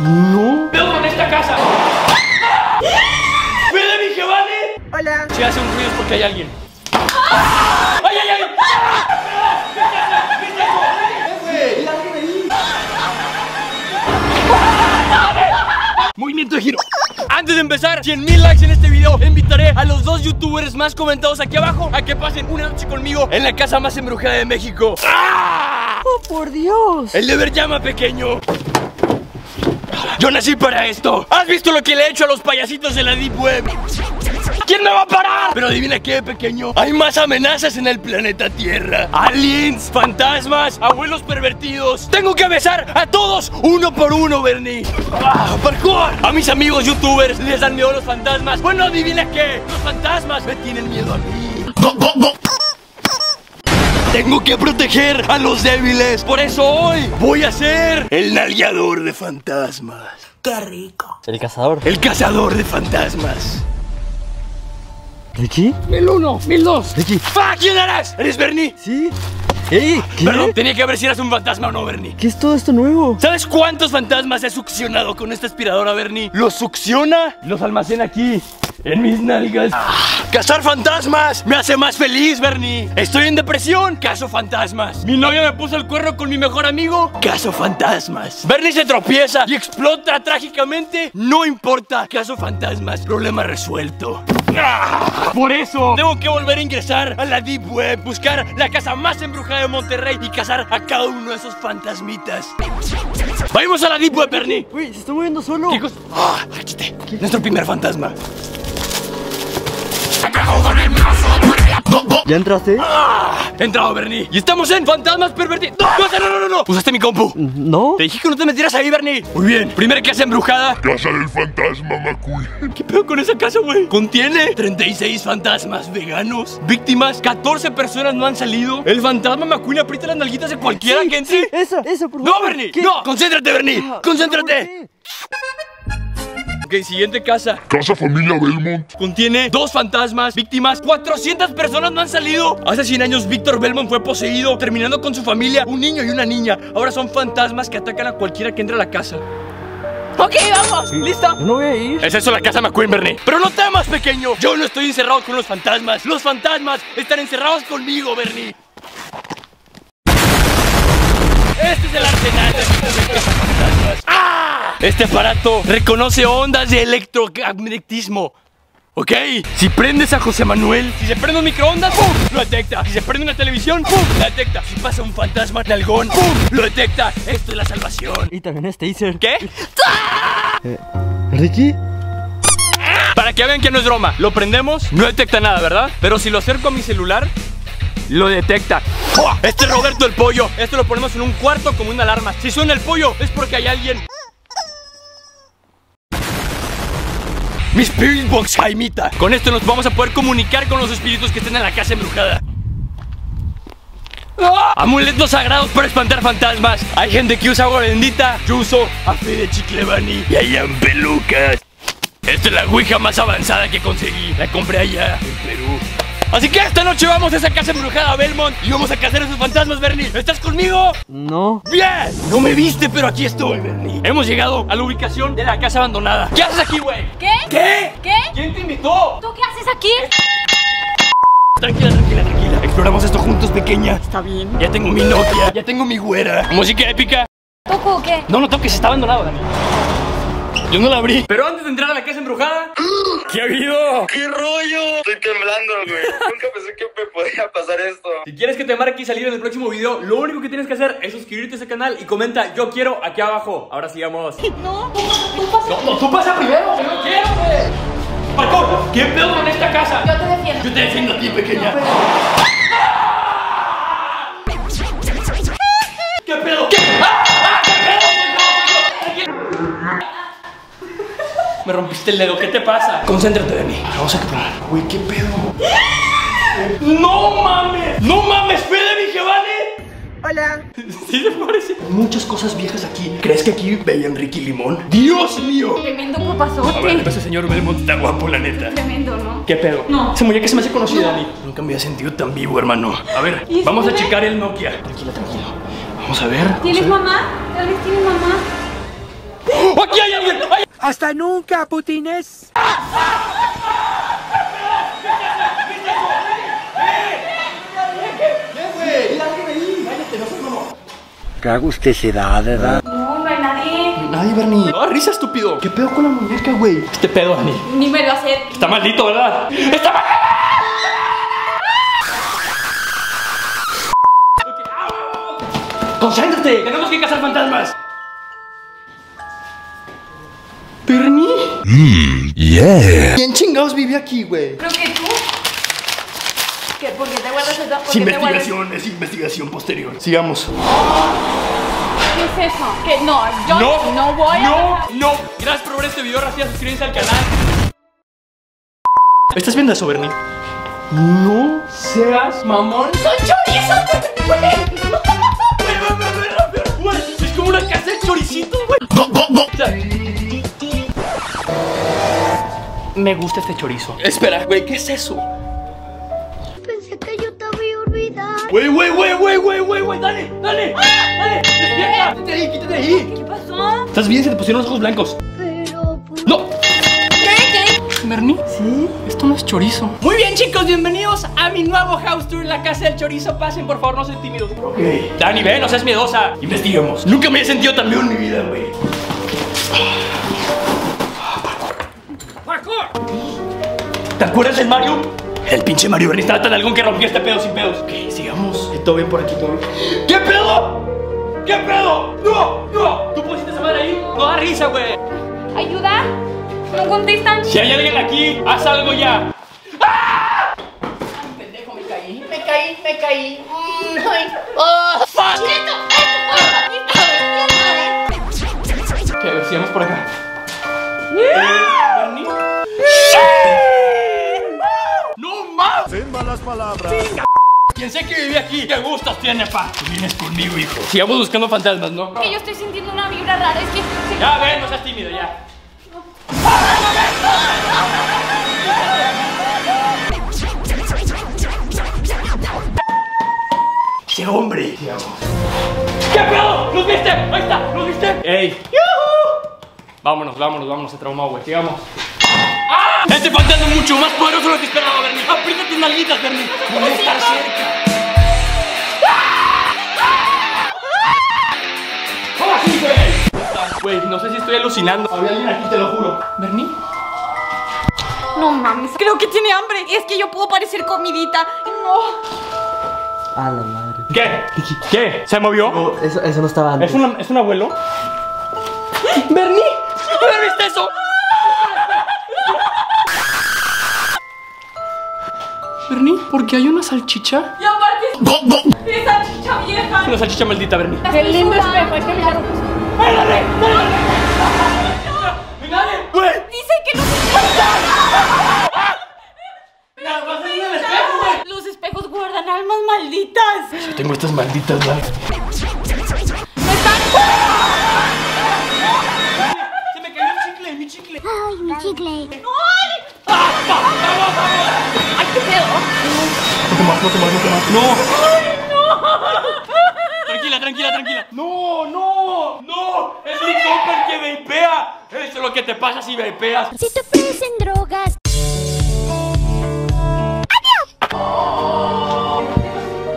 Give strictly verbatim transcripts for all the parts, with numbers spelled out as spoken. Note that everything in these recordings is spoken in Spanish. No. ¡Veo con esta casa! ¡Fede, mi Chiclevani! Hola. Si hace un ruido es porque hay alguien. ¡Ay, ay, ay! ¡Ay, ay, ay! Movimiento de giro. Antes de empezar, cien mil likes en este video. Invitaré a los dos youtubers más comentados aquí abajo a que pasen una noche conmigo en la casa más embrujada de México. ¡Oh, por Dios! El deber llama, pequeño. Yo nací para esto. ¿Has visto lo que le he hecho a los payasitos de la Deep Web? ¿Quién me va a parar? Pero adivina qué, pequeño. Hay más amenazas en el planeta Tierra. Aliens, fantasmas, abuelos pervertidos. Tengo que besar a todos uno por uno, Bernie. Ah, parkour. A mis amigos youtubers les dan miedo los fantasmas. Bueno, adivina qué. Los fantasmas me tienen miedo a mí. Go, go, go. Tengo que proteger a los débiles. Por eso hoy voy a ser el nalgador de fantasmas. ¡Qué rico! El cazador. El cazador de fantasmas. ¿Ricky? mil uno, mil dos. ¿Ricky? ¡Fuck! ¿Quién eres? ¿Eres Bernie? Sí. Ey, ¿qué? Perdón, tenía que ver si eras un fantasma o no, Bernie. ¿Qué es todo esto nuevo? ¿Sabes cuántos fantasmas he succionado con esta aspiradora, Bernie? Los succiona, los almacena aquí, en mis nalgas. Ah, cazar fantasmas me hace más feliz, Bernie. Estoy en depresión, cazo fantasmas. Mi novia me puso el cuerno con mi mejor amigo, cazo fantasmas. Bernie se tropieza y explota trágicamente, no importa, cazo fantasmas. Problema resuelto. Ah, por eso tengo que volver a ingresar a la Deep Web, buscar la casa más embrujada de Monterrey y cazar a cada uno de esos fantasmitas. ¡Vamos a la Deep Web, Bernie! Uy, se está moviendo solo. Chicos, ah, achete. Nuestro primer fantasma. ¿Ya entraste? Ah, he entrado, Bernie. Y estamos en fantasmas pervertidos. No, no, no, no, no. ¿Usaste mi compu? No. Te dije que no te metieras ahí, Bernie. Muy bien. Primera casa embrujada. Casa del fantasma, Macuy. ¿Qué pedo con esa casa, güey? Contiene treinta y seis fantasmas veganos. Víctimas. catorce personas no han salido. El fantasma Macuy le aprieta las nalguitas de cualquiera sí, que entre. Sí, eso, eso, por favor. No, Bernie. ¿Qué? No. Concéntrate, Bernie. Ah, concéntrate. Ok, siguiente casa. Casa Familia Belmont. Contiene dos fantasmas, víctimas. cuatrocientas personas no han salido. Hace cien años Víctor Belmont fue poseído, terminando con su familia, un niño y una niña. Ahora son fantasmas que atacan a cualquiera que entre a la casa. Ok, vamos, sí. ¿Listo? No voy a ir. Es eso la casa McQueen, Bernie. Pero no temas, pequeño. Yo no estoy encerrado con los fantasmas. Los fantasmas están encerrados conmigo, Bernie. Este es el arsenal de fantasmas. ¡Ah! Este aparato reconoce ondas de electromagnetismo. Ok, si prendes a José Manuel, si se prende un microondas, ¡pum! Lo detecta. Si se prende una televisión, ¡pum! La detecta. Si pasa un fantasma nalgón, ¡pum! Lo detecta. Esto es la salvación. Y también este taser. ¿Qué? Eh, ¿Ricky? Para que vean que no es broma, lo prendemos, no detecta nada, ¿verdad? Pero si lo acerco a mi celular, lo detecta. ¡Oh! Este es Roberto el pollo. Esto lo ponemos en un cuarto como una alarma. Si suena el pollo, es porque hay alguien. Mi Spirit Box Jaimita. Con esto nos vamos a poder comunicar con los espíritus que estén en la casa embrujada. ¡Ah! Amuletos sagrados para espantar fantasmas. Hay gente que usa agua bendita. Yo uso a Fede Chiclevani y hayan pelucas. Esta es la ouija más avanzada que conseguí. La compré allá en Perú. Así que esta noche vamos a esa casa embrujada, Belmont, y vamos a cazar a esos fantasmas, Bernie. ¿Estás conmigo? No. ¡Bien! No me viste, pero aquí estoy, Bernie. Hemos llegado a la ubicación de la casa abandonada. ¿Qué haces aquí, güey? ¿Qué? ¿Qué? ¿Qué? ¿Quién te invitó? ¿Tú qué haces aquí? Tranquila, tranquila, tranquila. Exploramos esto juntos, pequeña. Está bien. Ya tengo mi Nokia, ya tengo mi güera. Música épica. ¿Toco o qué? No, no toques, está abandonado, Dani. Yo no la abrí. Pero antes de entrar a la casa embrujada... ¿Qué ha habido? ¡Qué rollo! Estoy temblando, güey. Nunca pensé que me podía pasar esto. Si quieres que te marque y salir en el próximo video, lo único que tienes que hacer es suscribirte a ese canal y comenta "yo quiero" aquí abajo. Ahora sigamos. No, tú, tú pasa. No, no, tú pasa primero. Yo no quiero, güey. Parkour, ¿qué pedo con esta casa? Yo te defiendo. Yo te defiendo a ti, pequeña. No, pero... ¿Qué pedo? ¿Qué? ¡Ah! Me rompiste el dedo, ¿qué te pasa? Concéntrate, Dani. Vamos a explorar. Uy, ¿qué pedo? ¡No mames! ¡No mames, Fede, mi Chiclevani! Hola. ¿Sí te parece? Muchas cosas viejas aquí. ¿Crees que aquí veían Ricky Limón? ¡Dios mío! Tremendo cupazote. A ver, ese señor Belmont está guapo, la neta. Tremendo, ¿no? ¿Qué pedo? No. Esa muñeca se me hace conocida, no. Dani. Nunca me había sentido tan vivo, hermano. A ver, vamos a checar el Nokia. Tranquila, tranquila. Vamos a ver. ¿Tienes mamá? Tal vez tienes mamá. ¡Ok! ¡Hasta nunca, putines! Cago usted se da, ¿verdad? No, no hay nadie. Nadie, Bernie. No, risa, estúpido. ¿Qué pedo con la muñeca, güey? Este pedo, Dani. Ni me lo hace. Está maldito, ¿verdad? ¡Está maldito! ¡Concéntrate! ¡Tenemos que cazar fantasmas! ¿Bernie? Mmm, yeah. ¿Quién chingados vive aquí, güey? Creo que tú. ¿Qué? ¿Por qué te guardas el dos? Investigación, es investigación posterior. Sigamos. ¿Qué es eso? Que no, yo no, no voy no, a... No, no. Gracias por ver este video, Racía, suscríbanse al canal. ¿Estás viendo eso, Bernie? No seas mamón. ¡Son chorizos! Es como una casa de choricitos, güey. No, no, no. O sea, me gusta este chorizo. Espera, güey, ¿qué es eso? Pensé que yo te había olvidado. Güey, güey, güey, güey, güey, güey, güey, dale, dale, ¡ah! Dale, despierta. Quítate ahí, quítate ahí. ¿Qué pasó? ¿Estás bien? Se te pusieron los ojos blancos. Pero... Pues... ¡No! ¿Bernie? Sí. Esto no es chorizo. Muy bien, chicos, bienvenidos a mi nuevo house tour en la casa del chorizo. Pasen, por favor, no sean tímidos. Ok. Dani, ven, no seas miedosa. Investiguemos. Nunca me he sentido tan miedo en mi vida, güey. ¿Te acuerdas del Mario? El pinche Mario, Bernie, estaba tan algún que rompió este pedo sin pedos. Ok, sigamos. Todo bien por aquí, todo bien. ¿Qué pedo? ¿Qué pedo? ¡No! ¡No! ¿Tú pusiste esa madre ahí? No da risa, güey. ¿Ayuda? No contestan. Si hay alguien aquí, haz algo ya. ¡Ah! Ay, pendejo, me caí. Me caí, me caí. Mm, ay. Oh, fuck. ¿Qué? Okay, sigamos por acá. Yeah. Eh, yeah. No más. Sin malas palabras. Venga. Quien sé que vive aquí, ¿qué gustos tiene, pa? Tú vienes conmigo, hijo. Sigamos buscando fantasmas, ¿no? Que yo estoy sintiendo una vibra rara. Es que estoy... Ya ven, no seas tímido, ya. ¡Qué hombre! ¡Qué pedo! ¡Nos viste! ¡Ahí está! ¡Nos viste! ¡Ey! ¡Yuhu! Vámonos, vámonos, vámonos, se traumó, güey. Sigamos. ¡Ah! Este fantasma es mucho más poderoso de lo que esperaba, Bernie. ¡Aprieta tus nalguitas, Bernie! ¡Voy a estar cerca! ¡Ahora sí, güey! Güey, no sé si estoy alucinando. Había alguien aquí, te lo juro. ¿Bernie? No mames, creo que tiene hambre. Es que yo puedo parecer comidita. No. A la madre. ¿Qué? ¿Qué? ¿Se movió? No, eso, eso no estaba antes. ¿Es, una, ¿Es un abuelo? ¡Bernie! ¿No viste eso? ¿Bernie? ¿Por qué hay una salchicha? Y aparte es... ¡Es salchicha vieja! Es una salchicha maldita, Bernie. ¡Qué lindo espejo! Es que mira, ¡Mírale! ¡Mírale! ¡Güey! Dice que no se... ¡Las vas a ir al espejo, güey! Los espejos guardan almas malditas. Yo tengo estas malditas, güey. ¡Me están! ¡Se me cayó el chicle! ¡Mi chicle! ¡Ay, mi chicle! ¡Ay! ¡Ah! ¡Ay, qué pedo! No te más, no te más, no te más. ¡No! ¡Ay, no! Tranquila, tranquila, tranquila. ¡No, no! ¡No! ¡Es mi compa el que vapea! ¡Eso es lo que te pasa si vapeas! Si te ofrecen drogas. ¡Adiós!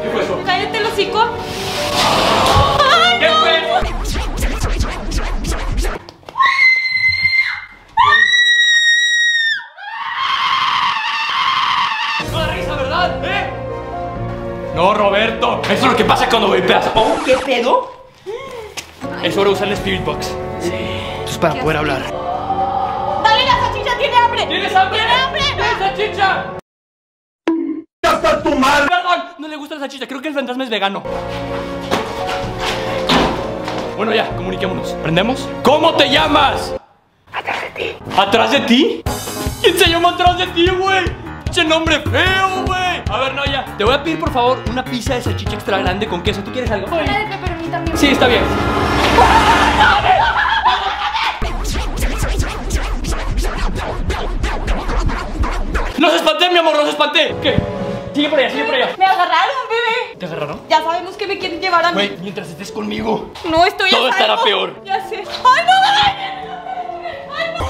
¿Qué fue eso? ¡Cállate el hocico! ¡Ay, no! ¿Qué fue? ¡No da risa, verdad! ¿Eh? ¡No, Roberto! ¡Eso es lo que pasa cuando vapeas! ¡Oh, qué pedo! Es hora de usar el Spirit Box. Sí. Esto es para poder hablar. ¡Dale, la salchicha tiene hambre! ¡Tienes hambre! ¡Tiene hambre! ¡Dale, salchicha! ¡Ya está tu madre! ¡Perdón! No le gusta la salchicha, creo que el fantasma es vegano. Bueno, ya, comuniquémonos. ¿Prendemos? ¿Cómo te llamas? Atrás de ti. ¿Atrás de ti? ¿Quién se llama atrás de ti, güey? ¡Qué nombre feo, güey! A ver, no, ya. Te voy a pedir, por favor, una pizza de salchicha extra grande con queso. ¿Tú quieres algo? Una de pepperoni también. Sí, está bien. ¡Nos espanté, mi amor! ¡Nos espanté! ¿Qué? Sigue por allá, sigue por allá. Me agarraron, bebé. ¿Te agarraron? Ya sabemos que me quieren llevar a mí. Güey, mientras estés conmigo. No, estoy a salvo. Todo estará peor. Ya sé. ¡Ay, no, bebé! ¡Ay, no!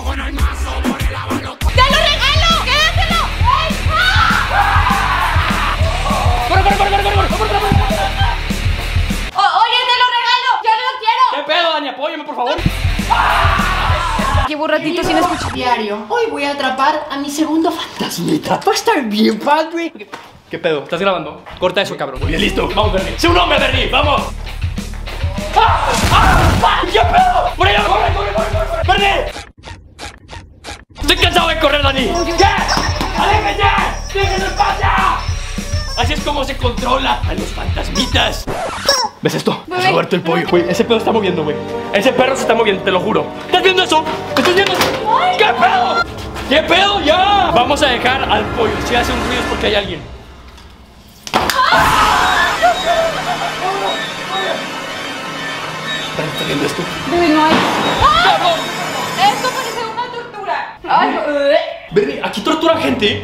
Llevo un ratito sin escuchar. Diario. Hoy voy a atrapar a mi segundo fantasmita. Va a estar bien padre. Okay. ¿Qué pedo? ¿Estás grabando? Corta eso, cabrón. Muy bien, listo. Vamos, Bernie. ¡Sé un hombre, Bernie! ¡Vamos! ¡Ah! ¡Ah! ¡Ah! ¡Qué pedo! ¡Por allá! ¡Corre, corre, corre, corre! ¡Bernie! ¡Estoy cansado de correr, Dani! ¡Ya! ¡Aléjense! ¡Déjenme pasa! Así es como se controla a los fantasmitas. ¿Ves esto? Es Roberto el pollo. Güey, ese pedo está moviendo, güey. Ese perro se está moviendo, te lo juro. ¿Estás viendo eso? ¿Estás viendo eso? ¡Qué pedo! ¡Qué pedo ya! Vamos a dejar al pollo. Si hace un ruido es porque hay alguien. ¿Estás viendo esto? Bebe, no hay. Esto parece una tortura. Bernie, aquí tortura gente.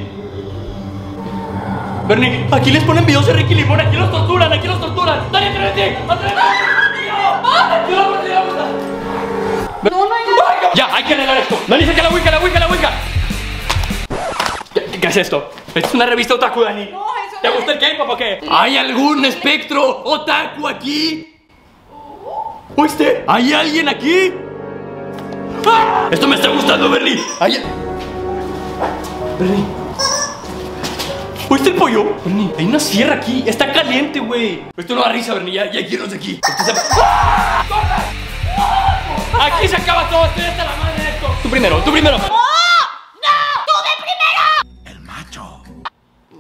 Bernie, aquí les ponen videos de Ricky Limón, aquí los torturan, aquí los torturan. ¡Dani, atrévete! ¡Atrévete! ¡No, no, no! Ya, hay que arreglar esto. Dani, saca la Wicca, la Wicca, la Wicca. ¿Qué es esto? Esto es una revista otaku, Dani. No, eso no. ¿Te gusta el K-pop o qué? ¿Hay algún espectro otaku aquí? ¿Oíste? ¿Hay alguien aquí? ¡Ah! Esto me está gustando, Bernie. Hay... Bernie. ¿Oíste el pollo? Bernie, hay una sierra aquí. Está caliente, güey. Esto no da risa, Bernie. Ya, ya quiero de aquí. Este se... ¡Ah! Aquí se acaba todo. Estoy hasta la madre de esto. Tú primero, tú primero. ¡Oh! ¡No! ¡Tú de primero! El macho.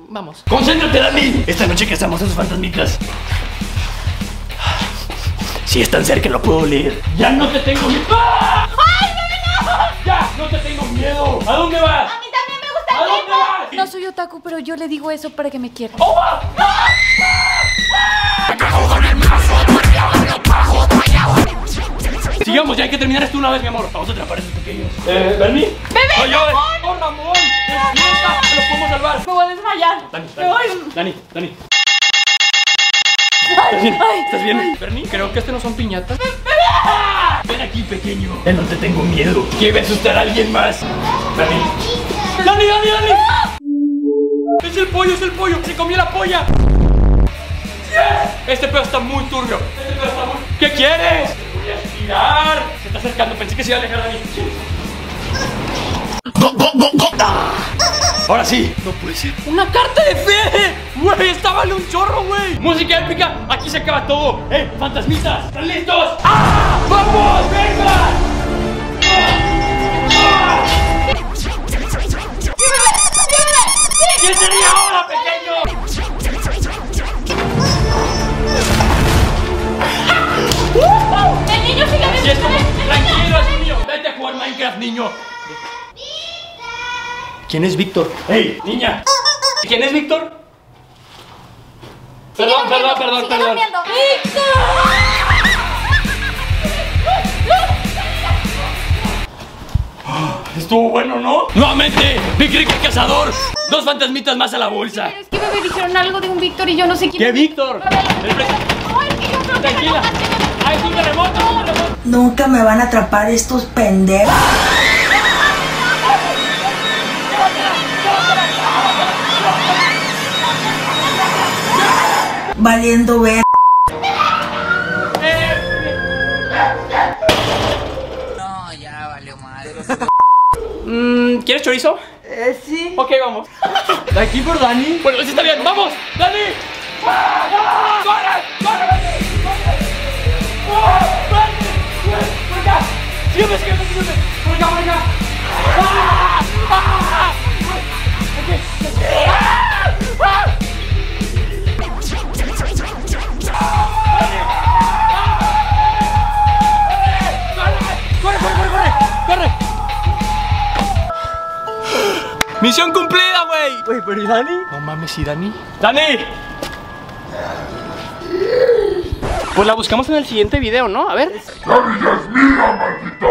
Vamos. Concéntrate, Dani. Esta noche cazamos a esos fantasmitas. Si están cerca, lo puedo oler. Ya no te tengo miedo. ¡Ah! ¡Ay, no, no! Ya, no te tengo miedo. ¿A dónde vas? A mí también me gusta el tiempo. No soy otaku, pero yo le digo eso para que me quiera. ¡Oh! ¡Ah! ¡Ah! ¡Ah! Sigamos, ya hay que terminar esto una vez, mi amor. Vamos a atrapar a esos pequeños. Eh, ¿Bernie? ¡Bebé! ¡Oh, Ramón! ¡Oh, Ramón! ¡Despierta! ¡Te lo podemos salvar! ¡Me voy a desmayar! Dani, Dani, voy. Dani, Dani. ¿Estás bien? ¿Estás bien? ¿Bernie? Creo que este no son piñatas. ¡Ven aquí, pequeño! Ya no te tengo miedo. ¿Quiere asustar a alguien más? ¡Bernie! ¡Dani, Dani, Dani! Es el pollo, es el pollo, se comió la polla. Este pedo está muy turbio. Este pedo está muy... ¿Qué quieres? Voy a estirar. Se está acercando, pensé que se iba a alejar de mí. Go, go, go, go. Ah. Ahora sí. No puede ser. Una carta de Fede. Güey, está vale un chorro, güey. Música épica, aquí se acaba todo. Eh, fantasmitas, ¿están listos? ¡Ah! ¡Vamos, venga! ¿Qué sería ahora, pequeño? El niño sigue viviendo. Si esto, tranquilo, es mío. Vete a jugar Minecraft, niño. ¿Quién es Víctor? ¡Ey, niña! ¿Quién es Víctor? Perdón, perdón, perdón, perdón. ¡Víctor! Estuvo bueno, ¿no? Nuevamente, Big Rick el cazador. Dos fantasmitas más a la bolsa. Pero es que me dijeron algo de un Víctor y yo no sé quién. ¿Qué Víctor? Tranquila. Ahí es un terremoto. Nunca me van a atrapar estos pendejos. Valiendo ver. ¿Quieres chorizo? Eh, sí. Ok, vamos. ¿De aquí por Dani? Bueno, sí está bien. ¡Vamos! ¡Dani! ¡Ah! ¡Ah! ¡Corre! ¡Corre, Dani! ¡Corre! ¡Corre! ¡Por acá! ¡Sígueme, sígueme, sígueme! ¡Por acá, por acá! ¡Ah! ¡Ah! ¡Ok! ¡Ah! ¡Ah! ¡Misión cumplida, güey! Güey, pero ¿y Dani? No mames, ¿y Dani? ¡Dani! Pues la buscamos en el siguiente video, ¿no? A ver. ¡Esta vida es mía, maldita!